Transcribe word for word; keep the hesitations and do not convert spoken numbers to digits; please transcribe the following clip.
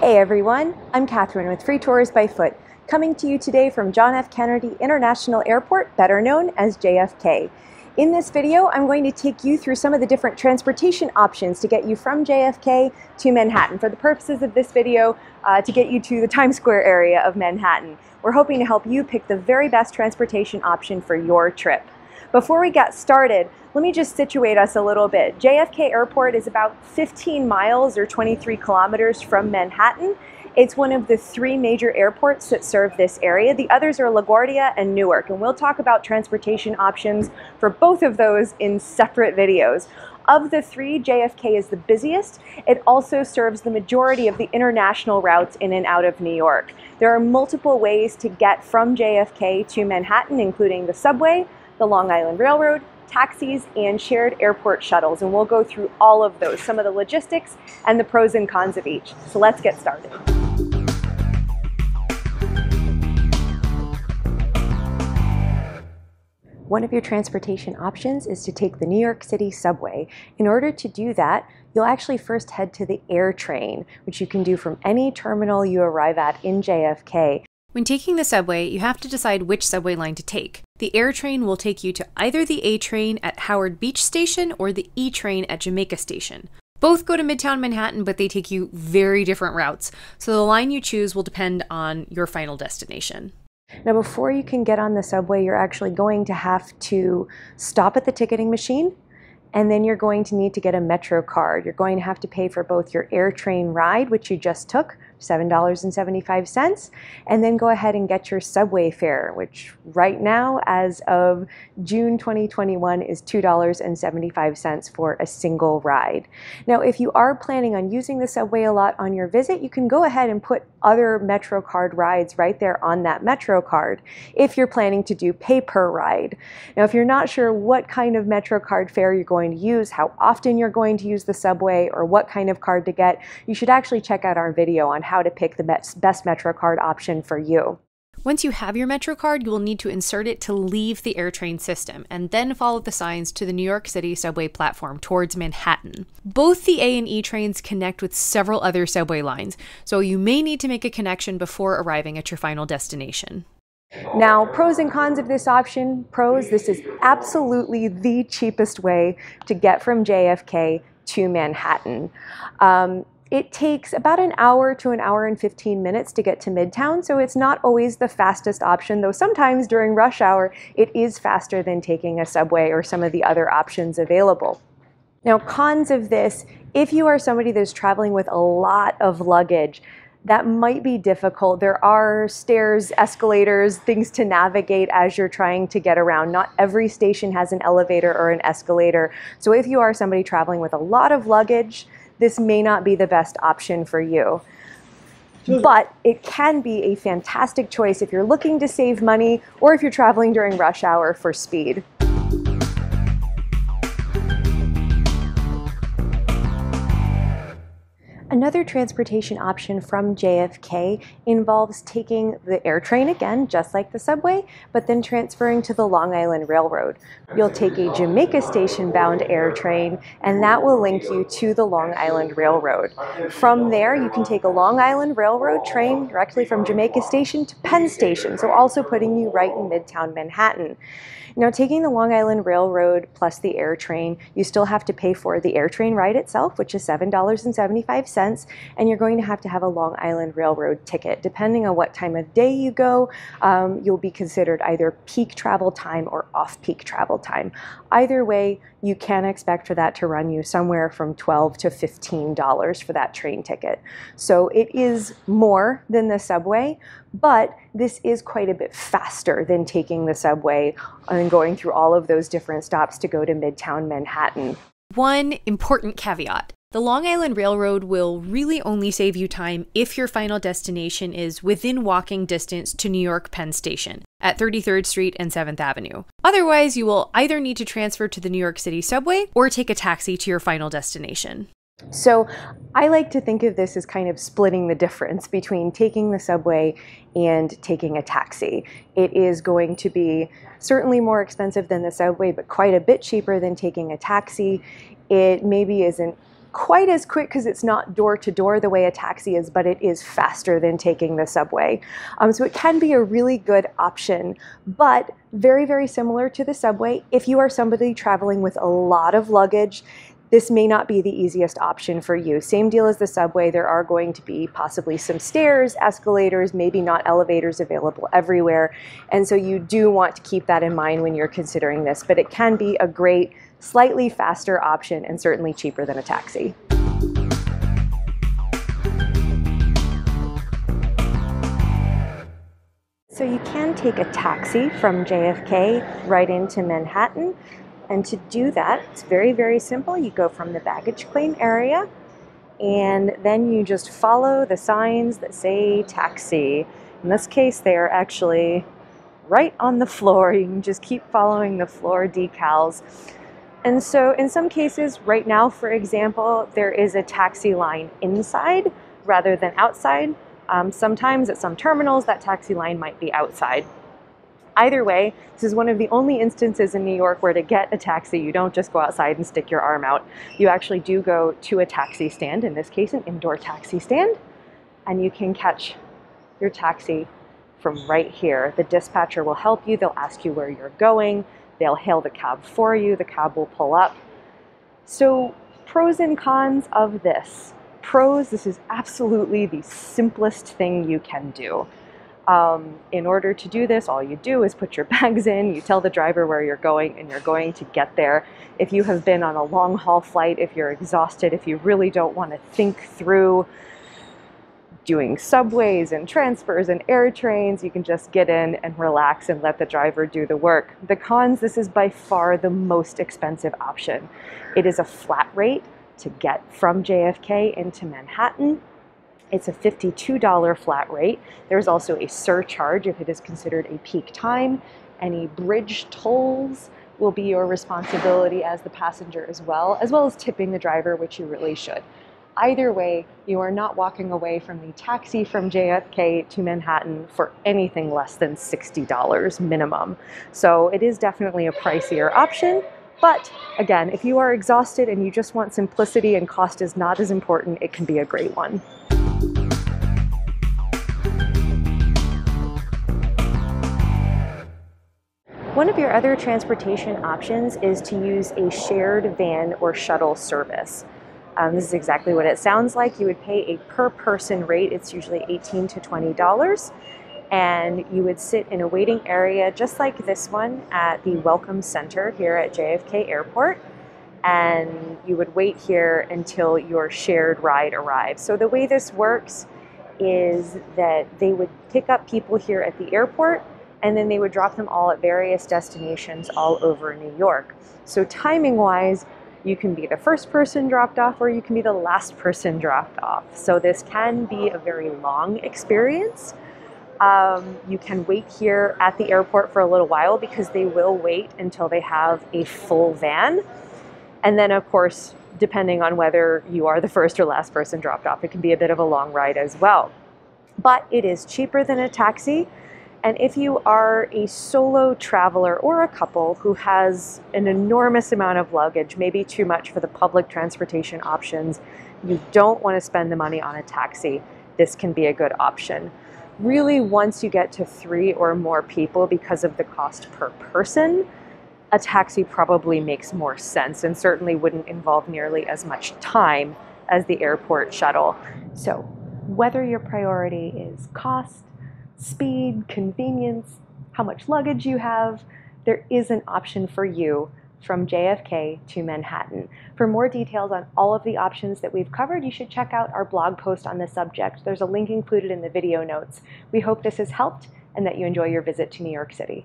Hey everyone, I'm Katherine with Free Tours by Foot, coming to you today from John F. Kennedy International Airport, better known as J F K. In this video, I'm going to take you through some of the different transportation options to get you from J F K to Manhattan. For the purposes of this video, uh, to get you to the Times Square area of Manhattan. We're hoping to help you pick the very best transportation option for your trip. Before we get started, let me just situate us a little bit. J F K Airport is about fifteen miles or twenty-three kilometers from Manhattan. It's one of the three major airports that serve this area. The others are LaGuardia and Newark, and we'll talk about transportation options for both of those in separate videos. Of the three, J F K is the busiest. It also serves the majority of the international routes in and out of New York. There are multiple ways to get from J F K to Manhattan, including the subway, the Long Island Railroad, taxis, and shared airport shuttles. And we'll go through all of those, some of the logistics and the pros and cons of each. So let's get started. One of your transportation options is to take the New York City subway. In order to do that, you'll actually first head to the AirTrain, which you can do from any terminal you arrive at in J F K. When taking the subway, you have to decide which subway line to take. The AirTrain will take you to either the A train at Howard Beach Station or the E train at Jamaica Station. Both go to Midtown Manhattan, but they take you very different routes, so the line you choose will depend on your final destination. Now, before you can get on the subway, you're actually going to have to stop at the ticketing machine, and then you're going to need to get a MetroCard. You're going to have to pay for both your AirTrain ride, which you just took, seven dollars and seventy-five cents, and then go ahead and get your subway fare, which right now, as of June twenty twenty-one, is two dollars and seventy-five cents for a single ride. Now, if you are planning on using the subway a lot on your visit, you can go ahead and put other MetroCard rides right there on that MetroCard if you're planning to do pay per ride. Now, if you're not sure what kind of MetroCard fare you're going to use, how often you're going to use the subway, or what kind of card to get, you should actually check out our video on how to pick the best MetroCard option for you. Once you have your MetroCard, you will need to insert it to leave the AirTrain system, and then follow the signs to the New York City subway platform towards Manhattan. Both the A and E trains connect with several other subway lines, so you may need to make a connection before arriving at your final destination. Now, pros and cons of this option. Pros, this is absolutely the cheapest way to get from J F K to Manhattan. Um, It takes about an hour to an hour and fifteen minutes to get to Midtown, so it's not always the fastest option, though sometimes during rush hour, it is faster than taking a subway or some of the other options available. Now, cons of this, if you are somebody that is traveling with a lot of luggage, that might be difficult. There are stairs, escalators, things to navigate as you're trying to get around. Not every station has an elevator or an escalator, so if you are somebody traveling with a lot of luggage, this may not be the best option for you. But it can be a fantastic choice if you're looking to save money or if you're traveling during rush hour for speed. Another transportation option from J F K involves taking the AirTrain again, just like the subway, but then transferring to the Long Island Railroad. You'll take a Jamaica Station bound AirTrain, and that will link you to the Long Island Railroad. From there, you can take a Long Island Railroad train directly from Jamaica Station to Penn Station, so also putting you right in Midtown Manhattan. Now, taking the Long Island Railroad plus the AirTrain, you still have to pay for the AirTrain ride itself, which is seven dollars and seventy-five cents, and you're going to have to have a Long Island Railroad ticket. Depending on what time of day you go, um, you'll be considered either peak travel time or off-peak travel time. Either way, you can expect for that to run you somewhere from twelve to fifteen dollars for that train ticket. So it is more than the subway, but this is quite a bit faster than taking the subway and going through all of those different stops to go to Midtown Manhattan. One important caveat. The Long Island Railroad will really only save you time if your final destination is within walking distance to New York Penn Station at thirty-third Street and seventh Avenue. Otherwise, you will either need to transfer to the New York City subway or take a taxi to your final destination. So I like to think of this as kind of splitting the difference between taking the subway and taking a taxi. It is going to be certainly more expensive than the subway, but quite a bit cheaper than taking a taxi. It maybe isn't quite as quick because it's not door to door the way a taxi is, but it is faster than taking the subway. Um, so it can be a really good option, but very, very similar to the subway. If you are somebody traveling with a lot of luggage, this may not be the easiest option for you. Same deal as the subway, there are going to be possibly some stairs, escalators, maybe not elevators available everywhere. And so you do want to keep that in mind when you're considering this, but it can be a great, slightly faster option and certainly cheaper than a taxi. So you can take a taxi from J F K right into Manhattan. And to do that, it's very, very simple. You go from the baggage claim area, and then you just follow the signs that say taxi. In this case, they are actually right on the floor. You can just keep following the floor decals. And so in some cases, right now, for example, there is a taxi line inside rather than outside. Um, sometimes at some terminals, that taxi line might be outside. Either way, this is one of the only instances in New York where to get a taxi, you don't just go outside and stick your arm out. You actually do go to a taxi stand, in this case an indoor taxi stand, and you can catch your taxi from right here. The dispatcher will help you. They'll ask you where you're going. They'll hail the cab for you. The cab will pull up. So pros and cons of this. Pros, this is absolutely the simplest thing you can do. Um, in order to do this, all you do is put your bags in, you tell the driver where you're going, and you're going to get there. If you have been on a long-haul flight, if you're exhausted, if you really don't want to think through doing subways and transfers and air trains, you can just get in and relax and let the driver do the work. The cons, this is by far the most expensive option. It is a flat rate to get from J F K into Manhattan. It's a fifty-two dollar flat rate. There's also a surcharge if it is considered a peak time. Any bridge tolls will be your responsibility as the passenger as well, as well as tipping the driver, which you really should. Either way, you are not walking away from the taxi from J F K to Manhattan for anything less than sixty dollars minimum. So it is definitely a pricier option. But again, if you are exhausted and you just want simplicity and cost is not as important, it can be a great one. One of your other transportation options is to use a shared van or shuttle service. Um, this is exactly what it sounds like. You would pay a per person rate. It's usually eighteen to twenty dollars. And you would sit in a waiting area just like this one at the Welcome Center here at J F K Airport. And you would wait here until your shared ride arrives. So the way this works is that they would pick up people here at the airport, and then they would drop them all at various destinations all over New York. So timing-wise, you can be the first person dropped off or you can be the last person dropped off. So this can be a very long experience. Um, you can wait here at the airport for a little while because they will wait until they have a full van. And then, of course, depending on whether you are the first or last person dropped off, it can be a bit of a long ride as well. But it is cheaper than a taxi. And if you are a solo traveler or a couple who has an enormous amount of luggage, maybe too much for the public transportation options, you don't want to spend the money on a taxi, this can be a good option. Really, once you get to three or more people, because of the cost per person, a taxi probably makes more sense and certainly wouldn't involve nearly as much time as the airport shuttle. So whether your priority is cost, speed, convenience, how much luggage you have, there is an option for you from J F K to Manhattan. For more details on all of the options that we've covered, you should check out our blog post on the subject. There's a link included in the video notes. We hope this has helped and that you enjoy your visit to New York City.